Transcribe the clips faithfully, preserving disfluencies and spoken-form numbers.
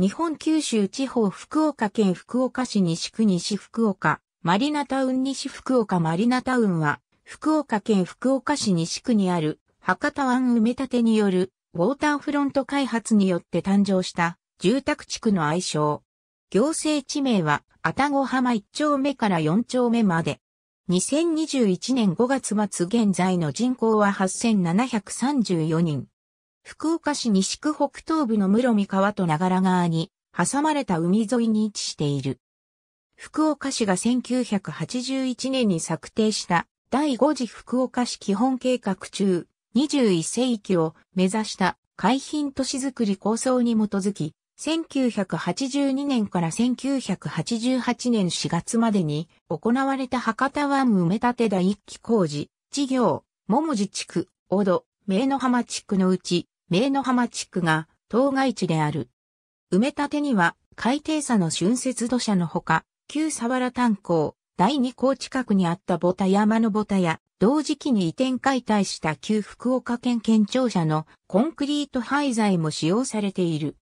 日本九州地方福岡県福岡市西区西福岡、マリナタウン西福岡マリナタウンは、福岡県福岡市西区にある博多湾埋め立てによるウォーターフロント開発によって誕生した住宅地区の愛称。行政地名は愛宕浜いっ丁目からよん丁目まで。にせんにじゅういちねんごがつまつ現在の人口ははっせんななひゃくさんじゅうよにん。福岡市西区北東部の室見川と長良川に挟まれた海沿いに位置している。福岡市がせんきゅうひゃくはちじゅういちねんに策定しただいご次福岡市基本計画中、にじゅういっ世紀を目指した海浜都市づくり構想に基づき、せんきゅうひゃくはちじゅうにねんからせんきゅうひゃくはちじゅうはちねんしがつまでに行われた博多湾埋め立てだいいっき工事、事業、桃地地区、小戸、姪野浜地区のうち、姪野浜地区が当該地である。埋め立てには海底砂の浚渫土砂のほか、旧佐原炭鉱、だいにこう近くにあった母田山の母田や、同時期に移転解体した旧福岡県県庁舎のコンクリート廃材も使用されている。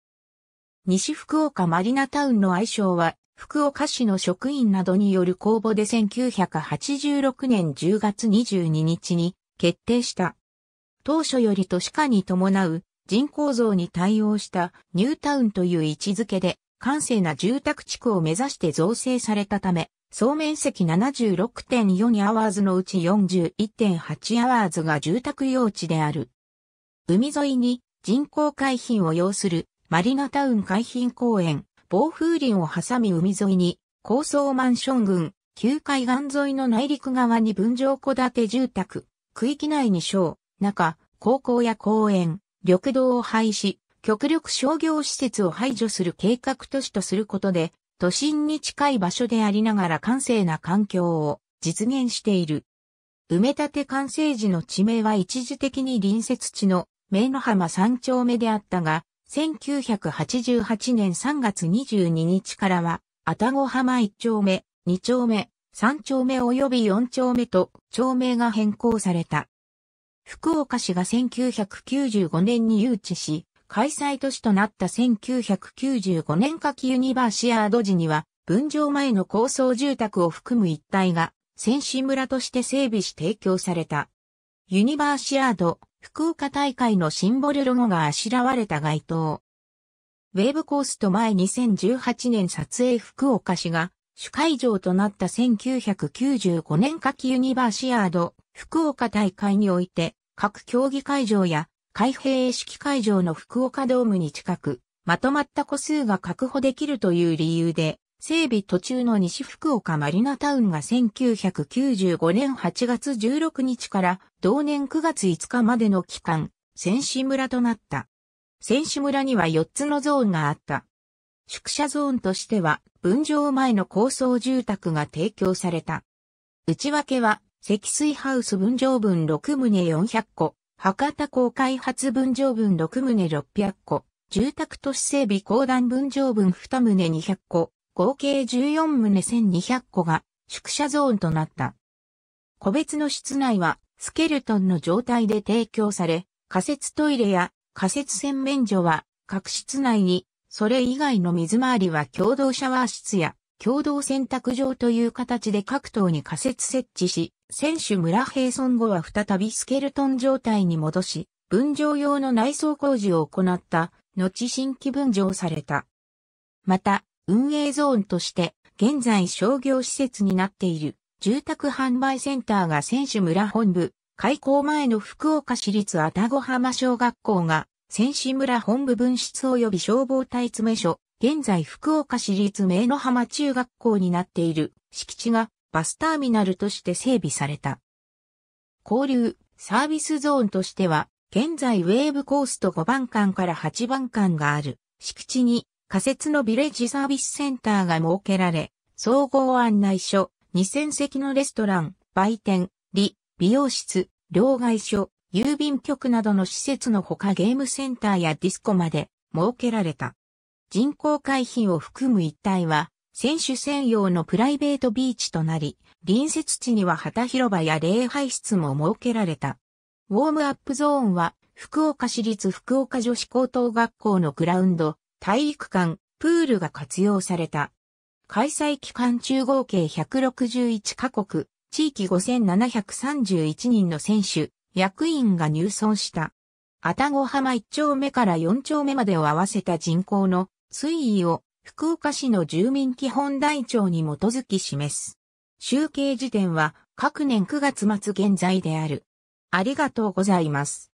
西福岡マリナタウンの愛称は、福岡市の職員などによる公募でせんきゅうひゃくはちじゅうろくねんじゅうがつにじゅうににちに決定した。当初より都市化に伴う人口増に対応したニュータウンという位置づけで、閑静な住宅地区を目指して造成されたため、総面積 ななじゅうろくてんよん アワーズのうち よんじゅういってんはち アワーズが住宅用地である。海沿いに人工海浜を擁するマリナタウン海浜公園、防風林を挟み海沿いに、高層マンション群、旧海岸沿いの内陸側に分譲戸建て住宅、区域内に小、中、高校や公園、緑道を廃止、極力商業施設を排除する計画都市とすることで、都心に近い場所でありながら閑静な環境を実現している。埋め立て完成時の地名は一時的に隣接地の姪野浜さん丁目であったが、せんきゅうひゃくはちじゅうはちねんさんがつにじゅうににちからは、愛宕浜いっ丁目、に丁目、さん丁目及びよん丁目と町名が変更された。福岡市がせんきゅうひゃくきゅうじゅうごねんに誘致し、開催都市となったせんきゅうひゃくきゅうじゅうごねん夏季ユニバーシアード時には、分譲前の高層住宅を含む一帯が、選手村として整備し提供された。ユニバーシアード、福岡大会のシンボルロゴがあしらわれた街灯。ウェーブコースト前にせんじゅうはちねん撮影福岡市が主会場となったせんきゅうひゃくきゅうじゅうごねん夏季ユニバーシアード福岡大会において各競技会場や開閉式会場の福岡ドームに近くまとまった個数が確保できるという理由で整備途中の西福岡マリナタウンがせんきゅうひゃくきゅうじゅうごねんはちがつじゅうろくにちから同年くがついつかまでの期間、選手村となった。選手村にはよっつのゾーンがあった。宿舎ゾーンとしては、分譲前の高層住宅が提供された。内訳は、積水ハウス分譲分ろくとうよんひゃっこ、博多港開発分譲分ろくとうろっぴゃっこ、住宅都市整備公団分譲分にとうにひゃっこ、合計じゅうよんとうせんにひゃっこが宿舎ゾーンとなった。個別の室内はスケルトンの状態で提供され、仮設トイレや仮設洗面所は各室内に、それ以外の水回りは共同シャワー室や共同洗濯場という形で各棟に仮設設置し、選手村閉村後は再びスケルトン状態に戻し、分譲用の内装工事を行った、後新規分譲された。また、運営ゾーンとして、現在商業施設になっている、住宅販売センターが選手村本部、開校前の福岡市立愛宕浜小学校が、選手村本部分室及び消防隊詰所、現在福岡市立姪野浜中学校になっている、敷地がバスターミナルとして整備された。交流、サービスゾーンとしては、現在ウェーブコーストごばんかんからはちばんかんがある、敷地に、仮設のビレッジサービスセンターが設けられ、総合案内所、にせんせきのレストラン、売店、理、美容室、両替所、郵便局などの施設のほかゲームセンターやディスコまで設けられた。人工海浜を含む一帯は、選手専用のプライベートビーチとなり、隣接地には旗広場や礼拝室も設けられた。ウォームアップゾーンは、福岡市立福岡女子高等学校のグラウンド、体育館、プールが活用された。開催期間中合計ひゃくろくじゅういちカ国、地域ごせんななひゃくさんじゅういち人の選手、役員が入村した。愛宕浜いっ丁目からよん丁目までを合わせた人口の推移を福岡市の住民基本台帳に基づき示す。集計時点は各年くがつ末現在である。ありがとうございます。